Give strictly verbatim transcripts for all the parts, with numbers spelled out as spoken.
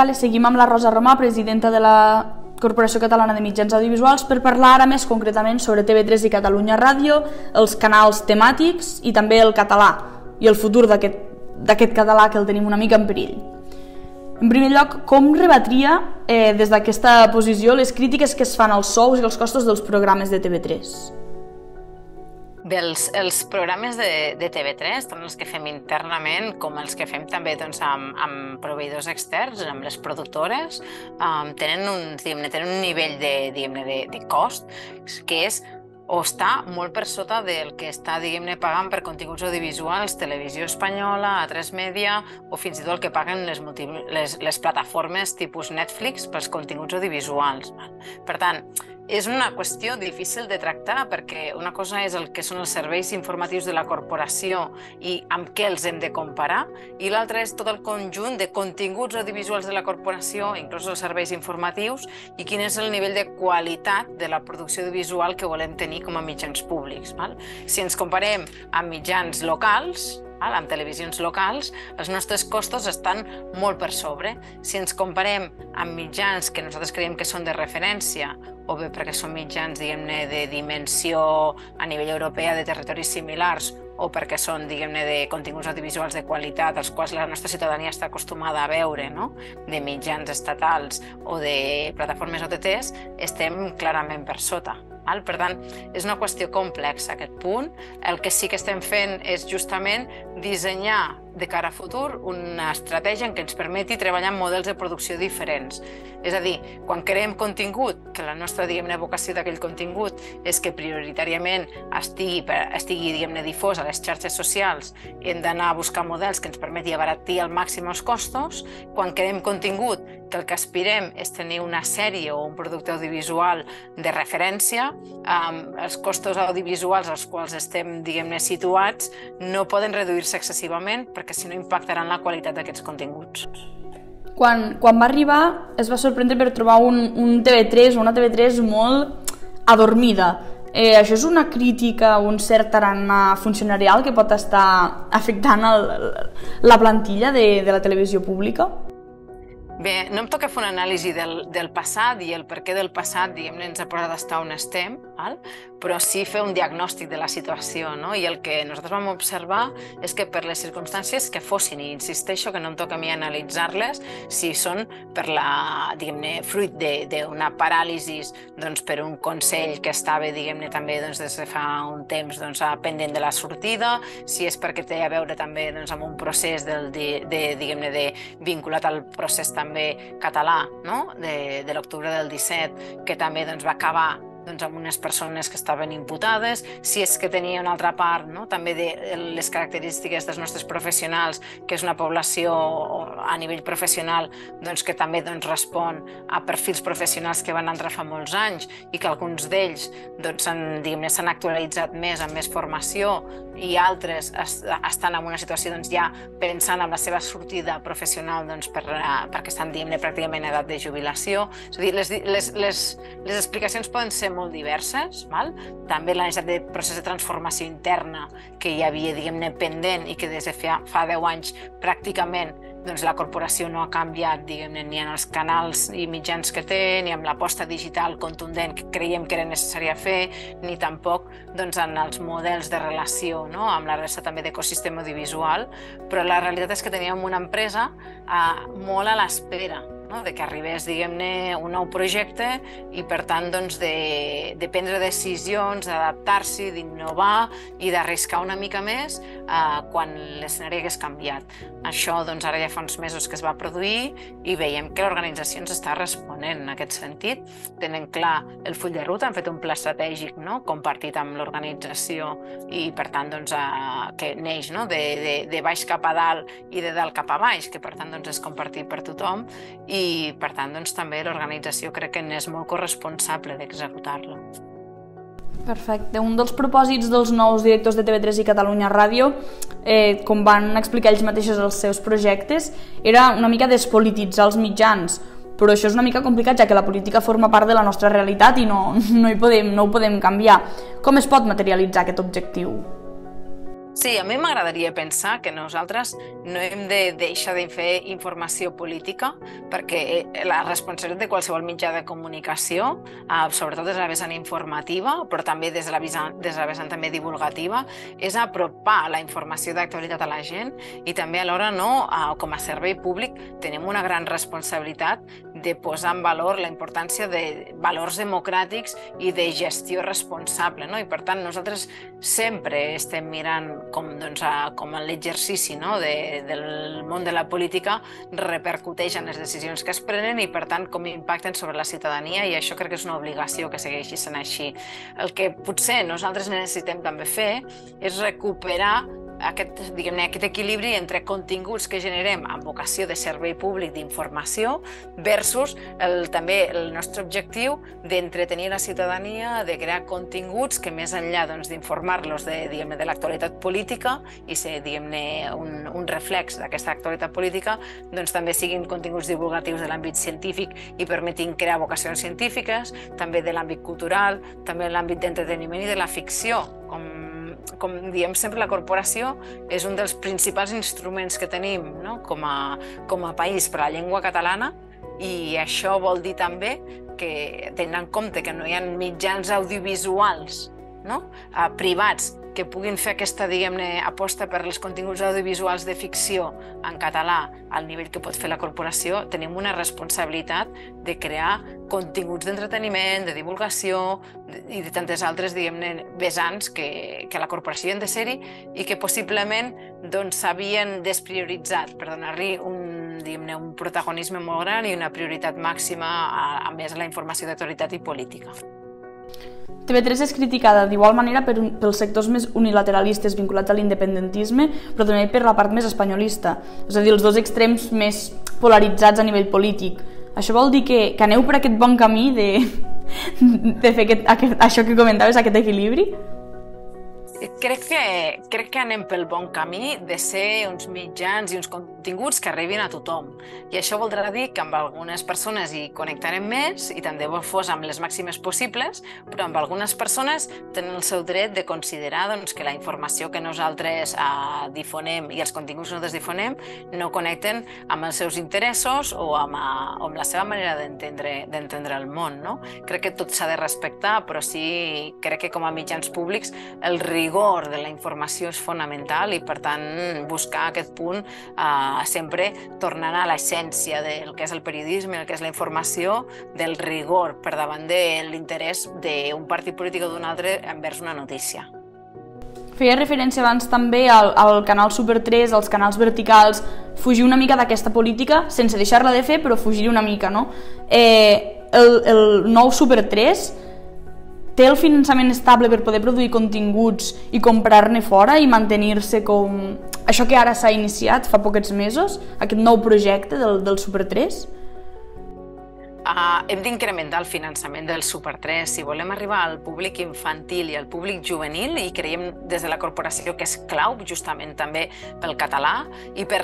Vale, seguim amb la Rosa Romà, presidenta de la Corporació Catalana de Mitjans Audiovisuals, per parlar ara més concretament sobre T V tres i Catalunya Ràdio, els canals temàtics i també el català i el futur d'aquest català que el tenim una mica en perill. En primer lloc, com rebatria eh, des d'aquesta posició les crítiques que es fan als sous i als costos dels programes de T V tres? Bé, els, els programes de, de T V tres, tant els que fem internament com els que fem també doncs, amb, amb proveïdors externs, amb les productores, eh, tenen, un, tenen un nivell de, de, de cost que és o està molt per sota del que està pagant per continguts audiovisuals, Televisió Espanyola, Atresmedia o fins i tot el que paguen les, les, les plataformes tipus Netflix pels continguts audiovisuals. Per tant, és una qüestió difícil de tractar perquè una cosa és el que són els serveis informatius de la corporació i amb què els hem de comparar i l'altra és tot el conjunt de continguts audiovisuals de la corporació, inclús els serveis informatius, i quin és el nivell de qualitat de la producció audiovisual que volem tenir com a mitjans públics. Val? Si ens comparem amb mitjans locals, amb televisions locals, els nostres costos estan molt per sobre. Si ens comparem amb mitjans que nosaltres creiem que són de referència o bé perquè són mitjans de dimensió a nivell europeu de territoris similars o perquè són de continguts audiovisuals de qualitat als quals la nostra ciutadania està acostumada a veure, no? De mitjans estatals o de plataformes O T Ts, estem clarament per sota. Per tant, és una qüestió complexa aquest punt. El que sí que estem fent és justament dissenyar de cara a futur una estratègia en què ens permeti treballar amb models de producció diferents. És a dir, quan creem contingut, que la nostra vocació d'aquell contingut és que prioritàriament estigui, estigui difós a les xarxes socials, hem d'anar a buscar models que ens permeti abaratir al màxim els costos. Quan creem contingut, que el que aspirem és tenir una sèrie o un producte audiovisual de referència, els costos audiovisuals als quals estem situats no poden reduir-se excessivament perquè si no impactaran la qualitat d'aquests continguts. Quan, quan va arribar es va sorprendre per trobar un, un T V tres o una T V tres molt adormida. Eh, això és una crítica o un cert tarannà funcionarial que pot estar afectant el, la plantilla de, de la televisió pública? Bé, no em toca fer una anàlisi del, del passat i el perquè del passat, diguem-ne, ens ha portat a estar on estem, val? Però sí fer un diagnòstic de la situació, no? I el que nosaltres vam observar és que per les circumstàncies que fossin, i insisteixo que no em toca a mi analitzar-les, si són per la, diguem-ne, fruit d'una paràlisi, doncs per un consell que estava, diguem-ne, també doncs, des de fa un temps doncs, pendent de la sortida, si és perquè té a veure també doncs, amb un procés del, de, de, diguem-ne, de, vinculat al procés també també català, no? de, de l'octubre del disset, que també doncs, va acabar doncs, amb unes persones que estaven imputades, si és que tenia una altra part, no? també de les característiques dels nostres professionals, que és una població a nivell professional doncs, que també doncs, respon a perfils professionals que van entrar fa molts anys i que alguns d'ells s'han doncs, actualitzat més, amb més formació, i altres estan en una situació doncs, ja pensant en la seva sortida professional doncs, per, perquè estan pràcticament en edat de jubilació. És a dir, les, les, les, les explicacions poden ser molt diverses, val? També la necessitat de procés de transformació interna que hi havia, diguem-ne, pendent i que des de fa, fa deu anys pràcticament doncs, la corporació no ha canviat, diguem-ne, ni en els canals i mitjans que té, ni amb l'aposta digital contundent que creiem que era necessària fer, ni tampoc doncs, en els models de relació, no? Amb la resta també d'ecosistema audiovisual, però la realitat és que teníem una empresa eh, molt a l'espera no? de que arribés, diguem-ne, un nou projecte i, per tant, doncs, de, de prendre decisions, d'adaptar-s'hi, d'innovar i d'arriscar una mica més eh, quan l'escenari hagués canviat. Això, doncs, ara ja fa uns mesos que es va produir i veiem que l'organització ens està responent en aquest sentit. Tenen clar el full de ruta, han fet un pla estratègic no? compartit amb l'organització i, per tant, doncs, eh, que neix no? de, de, de baix cap a dalt i de dalt cap a baix, que, per tant, doncs, és compartit per tothom. I I, per tant, doncs, també l'organització crec que n'és molt corresponsable d'executar-la. Perfecte. Un dels propòsits dels nous directors de T V tres i Catalunya Ràdio, eh, com van explicar ells mateixos els seus projectes, era una mica despolititzar els mitjans, però això és una mica complicat, ja que la política forma part de la nostra realitat i no, no, hi podem, no ho podem canviar. Com es pot materialitzar aquest objectiu? Sí, a mi m'agradaria pensar que nosaltres no hem de deixar de fer informació política, perquè la responsabilitat de qualsevol mitjà de comunicació, sobretot des de la vessant informativa, però també des de la vessant, des de la vessant també divulgativa, és apropar la informació d'actualitat a la gent, i també alhora, no, com a servei públic tenim una gran responsabilitat de posar en valor la importància de valors democràtics i de gestió responsable, no? I per tant nosaltres sempre estem mirant com, doncs, a, com l'exercici, no, de, del món de la política repercuteix en les decisions que es prenen i, per tant, com impacten sobre la ciutadania, i això crec que és una obligació que segueixi sent així. El que potser nosaltres necessitem també fer és recuperar aquest, diguem-ne, aquest equilibri entre continguts que generem amb vocació de servei públic d'informació versus el, també el nostre objectiu d'entretenir la ciutadania, de crear continguts que, més enllà d'informar-los, doncs, de, diguem-ne, de l'actualitat política i ser, diguem-ne, un, un reflex d'aquesta actualitat política, doncs també siguin continguts divulgatius de l'àmbit científic i permetin crear vocacions científiques, també de l'àmbit cultural, també de l'àmbit d'entreteniment i de la ficció. Com Com diem sempre, la corporació és un dels principals instruments que tenim, no?, com a, com a país per a la llengua catalana, i això vol dir també que, tenint en compte que no hi ha mitjans audiovisuals, no?, eh, privats que puguin fer aquesta, diguem-ne, aposta per els continguts audiovisuals de ficció en català al nivell que pot fer la corporació, tenim una responsabilitat de crear continguts d'entreteniment, de divulgació i de tantes altres, diguem-ne, vessants que, que la corporació han de ser-hi i que possiblement s'havien, doncs, desprioritzat per donar-li un, diguem-ne, un protagonisme molt gran i una prioritat màxima a, a més a la informació d'autoritat i política. T V tres és criticada d'igual manera per un, pels sectors més unilateralistes vinculats a l'independentisme, però també per la part més espanyolista, és a dir, els dos extrems més polaritzats a nivell polític. Això vol dir que, que aneu per aquest bon camí de, de fer aquest, aquest, això que comentaves, aquest equilibri? Crec que, crec que anem pel bon camí de ser uns mitjans i uns continguts que arribin a tothom. I això voldrà dir que amb algunes persones hi connectarem més, i tant de bo fos amb les màximes possibles, però amb algunes persones tenen el seu dret de considerar, doncs, que la informació que nosaltres eh, difonem i els continguts que nosaltres difonem no connecten amb els seus interessos o amb, a, o amb la seva manera d'entendre el món, no? Crec que tot s'ha de respectar, però sí, crec que com a mitjans públics el rigor El rigor de la informació és fonamental i, per tant, buscar aquest punt eh, sempre tornant a l'essència del que és el periodisme, el que és la informació, del rigor per davant de l'interès d'un partit polític o d'un altre envers una notícia. Feia referència abans també al, al canal Super tres, als canals verticals, fugir una mica d'aquesta política, sense deixar-la de fer, però fugir una mica, no? Eh, el, el nou Super tres... té el finançament estable per poder produir continguts i comprar-ne fora i mantenir-se com... Això que ara s'ha iniciat fa poquets mesos, aquest nou projecte del, del Super tres? Uh, hem d'incrementar el finançament del Super tres si volem arribar al públic infantil i al públic juvenil, i creiem des de la corporació que és clau justament també pel català i, per,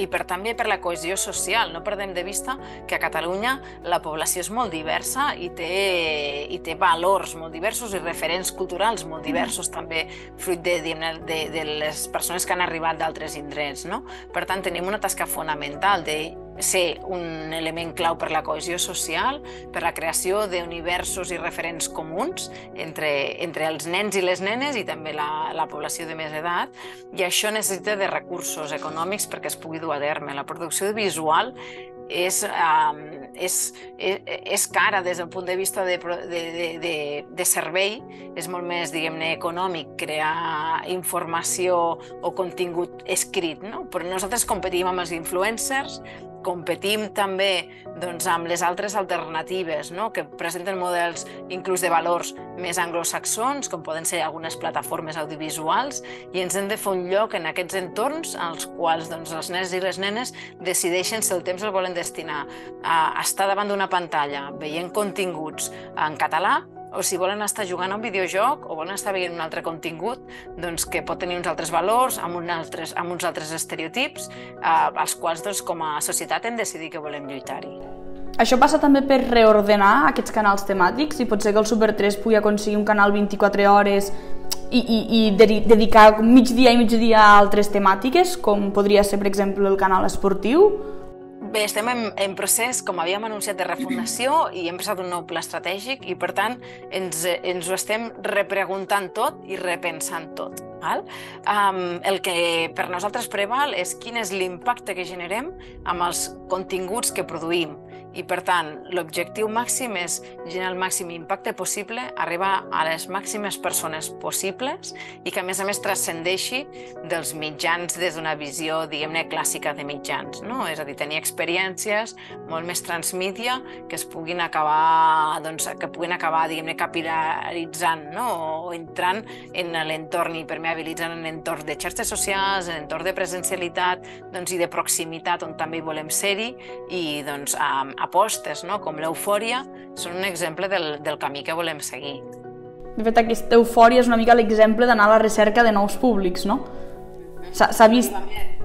i per, també per la cohesió social. No perdem de vista que a Catalunya la població és molt diversa i té, i té valors molt diversos i referents culturals molt diversos també, fruit de, de, de les persones que han arribat d'altres indrets, no? Per tant, tenim una tasca fonamental de ser un element clau per la cohesió social, per la creació d'universos i referents comuns entre, entre els nens i les nenes i també la, la població de més edat, i això necessita de recursos econòmics perquè es pugui dur a terme. La producció visual és, eh, és, és, és cara des del punt de vista de, de, de, de servei, és molt més, diguem-ne, econòmic crear informació o contingut escrit, no? Però nosaltres competim amb els influencers, competim també, doncs, amb les altres alternatives, no?, que presenten models inclús de valors més anglosaxons, com poden ser algunes plataformes audiovisuals, i ens hem de fer un lloc en aquests entorns en els quals, doncs, els nens i les nenes decideixen si el temps el volen destinar a estar davant d'una pantalla veient continguts en català, o si volen estar jugant a un videojoc o volen estar veient un altre contingut, doncs, que pot tenir uns altres valors, amb, un altres, amb uns altres estereotips, eh, als quals, doncs, com a societat hem decidit que volem lluitar-hi. Això passa també per reordenar aquests canals temàtics, i potser que el Super tres pugui aconseguir un canal vint-i-quatre hores i dedicar mig dia i mig dia a altres temàtiques, com podria ser, per exemple, el canal esportiu? Bé, estem en procés, com havíem anunciat, de refundació i hem passat un nou pla estratègic i, per tant, ens ho estem repreguntant tot i repensant tot. El que per nosaltres preval és quin és l'impacte que generem amb els continguts que produïm. I, per tant, l'objectiu màxim és generar el màxim impacte possible, arribar a les màximes persones possibles i que, a més a més, transcendeixi dels mitjans des d'una visió, diguem-ne, clàssica de mitjans, no? És a dir, tenir experiències molt més transmídia que es puguin acabar, doncs, que puguin acabar, diguem-ne, capilaritzant, no? O entrant en l'entorn i permeabilitzant en l'entorn de xarxes socials, en l'entorn de presencialitat, doncs, i de proximitat, on també hi volem ser-hi, i, doncs, amb apostes, com l'eufòria, són un exemple del camí que volem seguir. De fet, aquesta eufòria és una mica l'exemple d'anar a la recerca de nous públics, no? S'ha vist...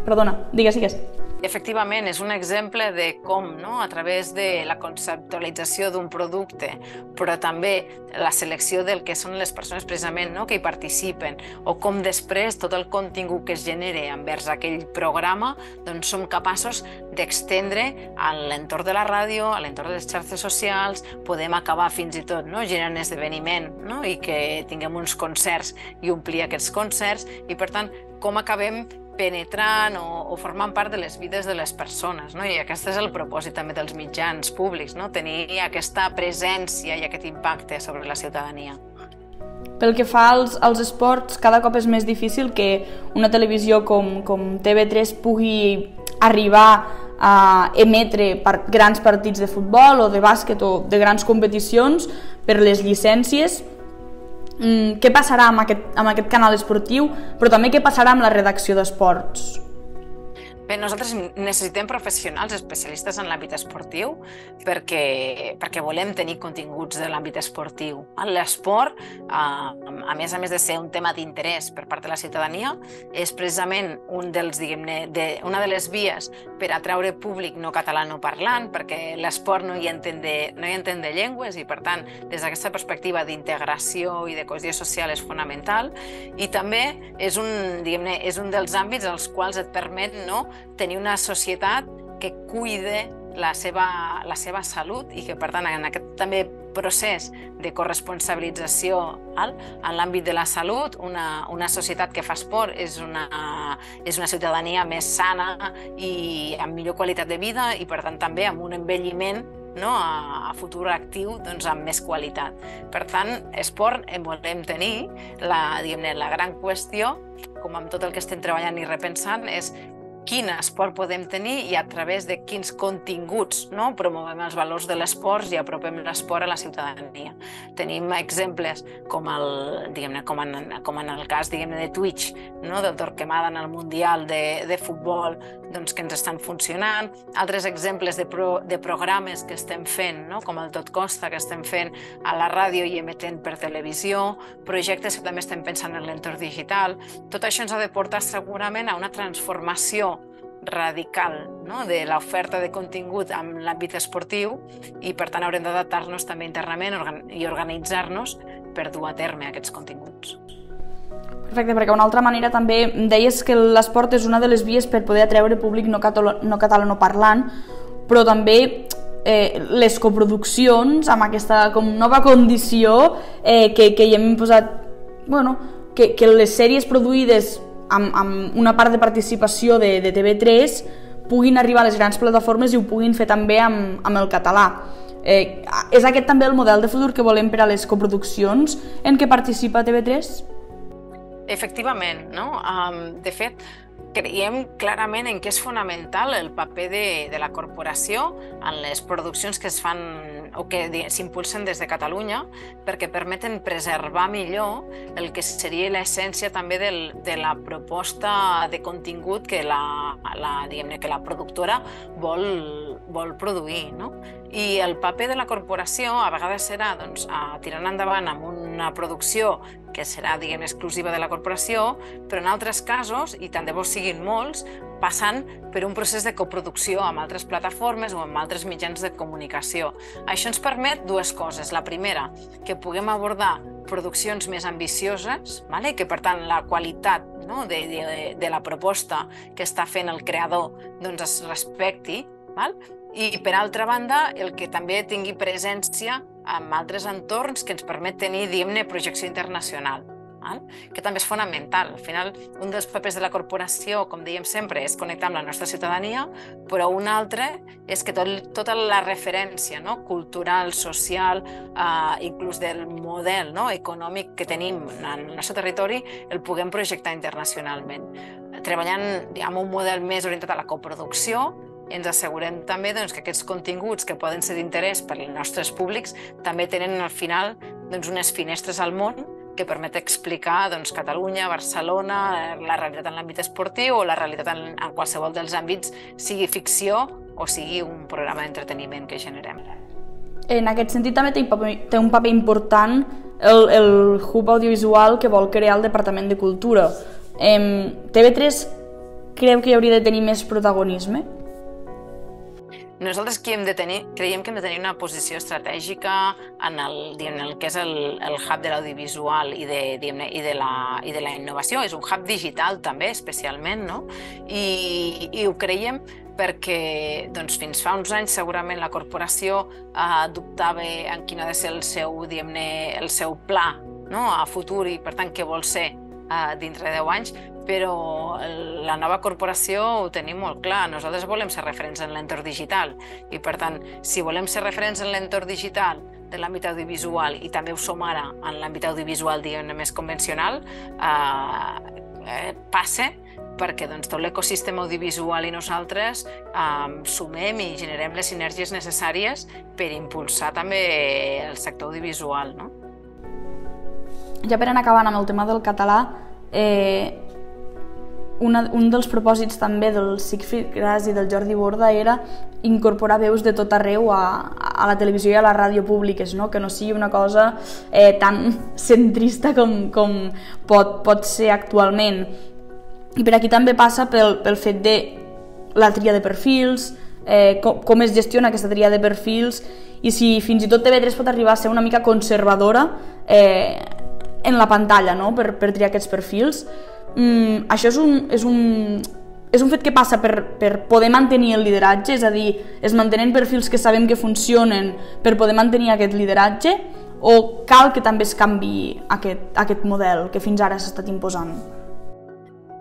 Perdona, digues, digues. Efectivament, és un exemple de com, a través de la conceptualització d'un producte, però també la selecció del que són les persones precisament que hi participen, o com després tot el contingut que es genera envers aquell programa, doncs som capaços d'extendre a l'entorn de la ràdio, a l'entorn de les xarxes socials, podem acabar fins i tot generant esdeveniment i que tinguem uns concerts i omplir aquests concerts, i per tant, com acabem penetrant o formant part de les vides de les persones. I aquest és el propòsit també dels mitjans públics, tenir aquesta presència i aquest impacte sobre la ciutadania. Pel que fa als esports, cada cop és més difícil que una televisió com T V tres pugui arribar a emetre grans partits de futbol o de bàsquet o de grans competicions per les llicències. Què passarà amb aquest canal esportiu, però també què passarà amb la redacció d'esports? Bé, nosaltres necessitem professionals especialistes en l'àmbit esportiu perquè volem tenir continguts de l'àmbit esportiu. L'esport, a més a més de ser un tema d'interès per part de la ciutadania, és precisament una de les vies per atraure públic no catalanoparlant, perquè l'esport no hi entén de llengües i, per tant, des d'aquesta perspectiva d'integració i de cohesió social és fonamental i també és un dels àmbits als quals et permet tenir una societat que cuida la seva salut i que, per tant, en aquest també procés de corresponsabilització en l'àmbit de la salut, una societat que fa esport és una ciutadania més sana i amb millor qualitat de vida i, per tant, també amb un envelliment a futur actiu amb més qualitat. Per tant, esport en volem tenir. La gran qüestió, com amb tot el que estem treballant i repensant, és quin esport podem tenir i a través de quins continguts promovem els valors de l'esport i apropem l'esport a la ciutadania. Tenim exemples com en el cas de Twitch, del Torquemada en el Mundial de Futbol, que ens estan funcionant. Altres exemples de programes que estem fent, com el Tot Costa, que estem fent a la ràdio i emetent per televisió, projectes que també estem pensant en l'entorn digital. Tot això ens ha de portar segurament a una transformació radical de l'oferta de contingut en l'àmbit esportiu i, per tant, haurem d'adaptar-nos també internament i organitzar-nos per dur a terme aquests continguts. Perfecte, perquè una altra manera també deies que l'esport és una de les vies per poder atreure públic no catalanoparlant, però també les coproduccions amb aquesta nova condició que hi hem posat, que les sèries produïdes amb una part de participació de T V tres puguin arribar a les grans plataformes i ho puguin fer també amb el català. És aquest també el model de futur que volem per a les coproduccions en què participa T V tres? Efectivament, no? De fet, creiem clarament en què és fonamental el paper de la corporació en les produccions que es fan o que s'impulsen des de Catalunya perquè permeten preservar millor el que seria l'essència també de la proposta de contingut que la productora vol produir. I el paper de la corporació a vegades serà tirant endavant amb una producció que serà exclusiva de la corporació, però en altres casos, i tant de bo siguin molts, passant per un procés de coproducció amb altres plataformes o amb altres mitjans de comunicació. Això ens permet dues coses. La primera, que puguem abordar produccions més ambicioses, i que, per tant, la qualitat de la proposta que està fent el creador es respecti. I, per altra banda, el que també tingui presència en altres entorns que ens permet tenir, diguem-ne, projecció internacional, que també és fonamental. Al final, un dels papers de la corporació, com dèiem sempre, és connectar amb la nostra ciutadania, però un altre és que tota la referència cultural, social, inclús del model econòmic que tenim en el nostre territori, el puguem projectar internacionalment. Treballant amb un model més orientat a la coproducció, ens assegurem també que aquests continguts que poden ser d'interès per als nostres públics també tenen al final unes finestres al món que permet explicar Catalunya, Barcelona, la realitat en l'àmbit esportiu o la realitat en qualsevol dels àmbits, sigui ficció o sigui un programa d'entreteniment que generem. En aquest sentit també té un paper important el hub audiovisual que vol crear el Departament de Cultura. T V tres creu que hi hauria de tenir més protagonisme? Nosaltres creiem que hem de tenir una posició estratègica en el que és el hub de l'audiovisual i de la innovació. És un hub digital també, especialment, i ho creiem perquè fins fa uns anys segurament la corporació dubtava en quin ha de ser el seu pla a futur i, per tant, què vol ser dintre de deu anys, però la nova corporació ho tenim molt clar. Nosaltres volem ser referents en l'entorn digital i, per tant, si volem ser referents en l'entorn digital de l'àmbit audiovisual i també ho som ara en l'àmbit audiovisual, diguem-ne, més convencional, passa perquè tot l'ecosistema audiovisual i nosaltres sumem i generem les sinergies necessàries per impulsar també el sector audiovisual. Ja per anar acabant amb el tema del català, un dels propòsits també del Sigfrid Gras i del Jordi Borda era incorporar veus de tot arreu a la televisió i a la ràdio públiques, que no sigui una cosa tan centrista com pot ser actualment. I per aquí també passa pel fet de la tria de perfils, com es gestiona aquesta tria de perfils i si fins i tot T V tres pot arribar a ser una mica conservadora en la pantalla per triar aquests perfils. Això és un fet que passa per poder mantenir el lideratge, és a dir, es mantenen perfils que sabem que funcionen per poder mantenir aquest lideratge o cal que també es canviï aquest model que fins ara s'ha estat imposant?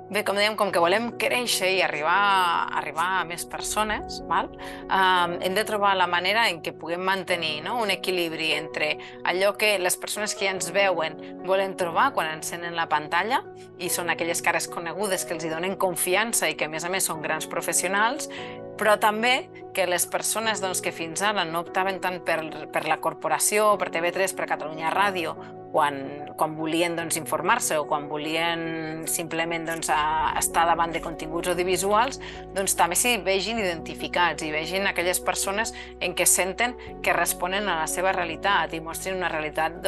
Bé, com dèiem, com que volem créixer i arribar a més persones, hem de trobar la manera en què puguem mantenir un equilibri entre allò que les persones que ja ens veuen volen trobar quan encenen la pantalla i són aquelles cares conegudes que els donen confiança i que, a més a més, són grans professionals, però també que les persones que fins ara no optaven tant per la corporació, per T V tres, per Catalunya Ràdio, quan volien informar-se o quan volien simplement estar davant de continguts audiovisuals, també s'hi vegin identificats i vegin aquelles persones en què senten que responen a la seva realitat i mostrin una realitat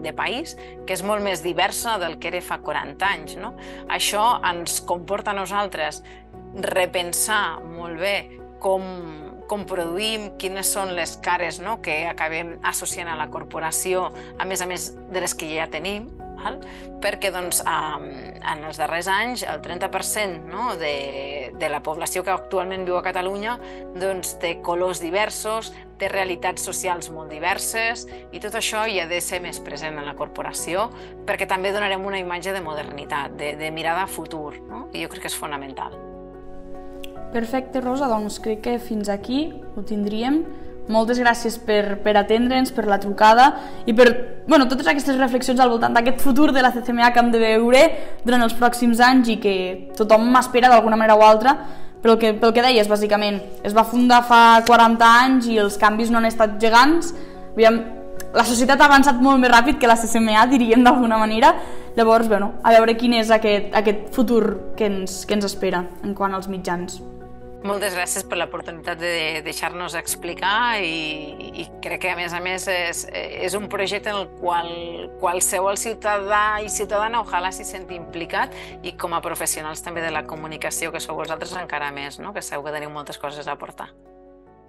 de país que és molt més diversa del que era fa quaranta anys. Això ens comporta a nosaltres repensar molt bé com produïm, quines són les cares que acabem associant a la corporació, a més a més de les que ja tenim, perquè en els darrers anys el trenta per cent de la població que actualment viu a Catalunya té colors diversos, té realitats socials molt diverses i tot això hi ha de ser més present en la corporació perquè també donarem una imatge de modernitat, de mirada a futur, i jo crec que és fonamental. Perfecte, Rosa, doncs crec que fins aquí ho tindríem. Moltes gràcies per atendre'ns, per la trucada i per totes aquestes reflexions al voltant d'aquest futur de la C C M A que hem de veure durant els pròxims anys i que tothom espera d'alguna manera o altra, però pel que deies, bàsicament, es va fundar fa quaranta anys i els canvis no han estat gegants. La societat ha avançat molt més ràpid que la C C M A, diríem d'alguna manera. Llavors, a veure quin és aquest futur que ens espera en quant als mitjans. Moltes gràcies per l'oportunitat de deixar-nos explicar i crec que, a més a més, és un projecte en el qual qualsevol ciutadà i ciutadana ojalà s'hi senti implicat i com a professionals també de la comunicació, que sou vosaltres encara més, que segur que teniu moltes coses a aportar.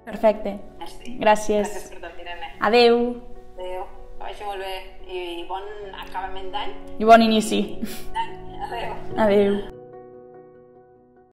Perfecte. Gràcies. Gràcies per tot, Irene. Adéu. Adéu. vagi molt bé i bon acabament d'any. I bon inici. Adéu. Adéu.